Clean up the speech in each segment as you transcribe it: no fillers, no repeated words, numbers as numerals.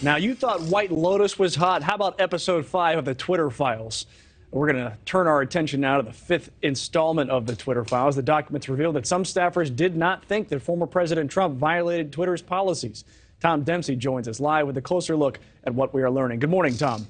Now, you thought White Lotus was hot. How about episode 5 of the Twitter Files? We're going to turn our attention now to the 5th installment of the Twitter Files. The documents reveal that some staffers did not think that former President Trump violated Twitter's policies. Tom Dempsey joins us live with a closer look at what we are learning. Good morning, Tom.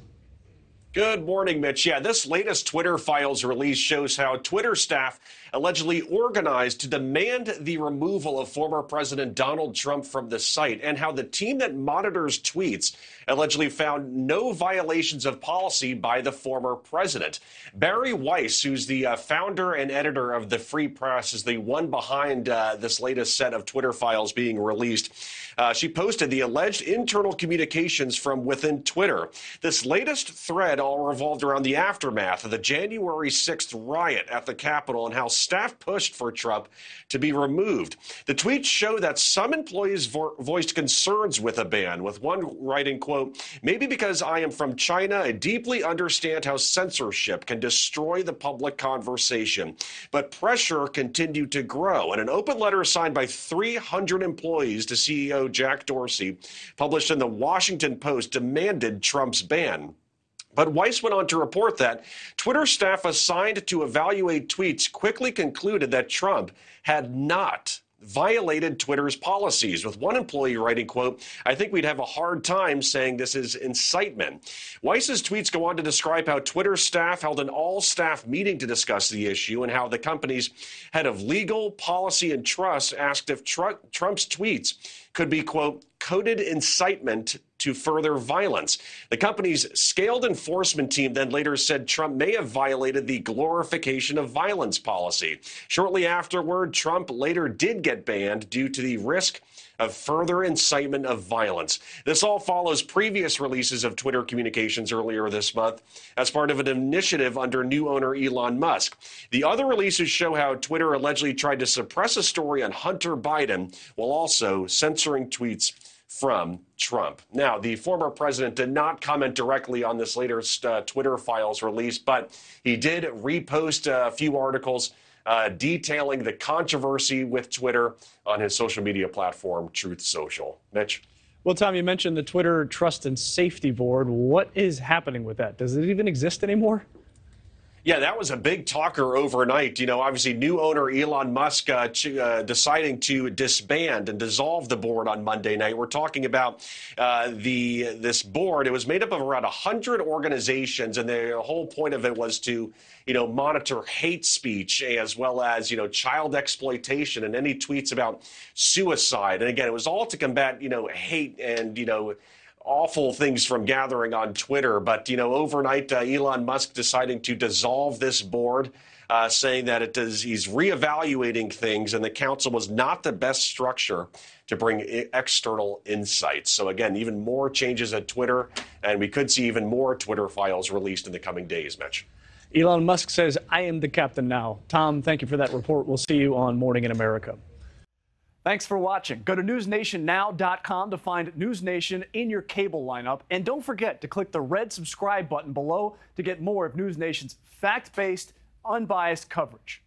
Good morning, Mitch. Yeah, this latest Twitter Files release shows how Twitter staff allegedly organized to demand the removal of former President Donald Trump from the site, and how the team that monitors tweets allegedly found no violations of policy by the former president. Barry Weiss, who's the founder and editor of the Free Press, is the one behind this latest set of Twitter Files being released. She posted the alleged internal communications from within Twitter. This latest thread all revolved around the aftermath of the January 6th riot at the Capitol and how staff pushed for Trump to be removed. The tweets show that some employees voiced concerns with a ban, with one writing, quote, "Maybe because I am from China, I deeply understand how censorship can destroy the public conversation." But pressure continued to grow, and an open letter signed by 300 employees to CEO Jack Dorsey, published in the Washington Post, demanded Trump's ban. But Weiss went on to report that Twitter staff assigned to evaluate tweets quickly concluded that Trump had not violated Twitter's policies, with one employee writing, quote, "I think we'd have a hard time saying this is incitement." Weiss's tweets go on to describe how Twitter staff held an all-staff meeting to discuss the issue, and how the company's head of legal, policy, and trust asked if Trump's tweets could be, quote, "coded incitement to further violence." The company's scaled enforcement team then later said Trump may have violated the glorification of violence policy. Shortly afterward, Trump later did get banned due to the risk of further incitement of violence. This all follows previous releases of Twitter communications earlier this month as part of an initiative under new owner Elon Musk. The other releases show how Twitter allegedly tried to suppress a story on Hunter Biden while also censoring tweets from Trump. Now, the former president did not comment directly on this latest Twitter Files release, but he did repost a few articles detailing the controversy with Twitter on his social media platform, Truth Social. Mitch? Well, Tom, you mentioned the Twitter Trust and Safety Board. What is happening with that? Does it even exist anymore? Yeah, that was a big talker overnight. You know, obviously, new owner Elon Musk deciding to disband and dissolve the board on Monday night. We're talking about this board. It was made up of around 100 organizations, and the whole point of it was to, you know, monitor hate speech as well as, you know, child exploitation and any tweets about suicide. And again, it was all to combat, you know, hate and, you know, awful things from gathering on Twitter. But, you know, overnight, Elon Musk deciding to dissolve this board, saying that he's reevaluating things, and the council was not the best structure to bring external insights. So again, even more changes at Twitter, and we could see even more Twitter Files released in the coming days, Mitch. Elon Musk says, "I am the captain now." Tom, thank you for that report. We'll see you on Morning in America. Thanks for watching. Go to NewsNationNow.com to find NewsNation in your cable lineup. And don't forget to click the red subscribe button below to get more of NewsNation's fact-based, unbiased coverage.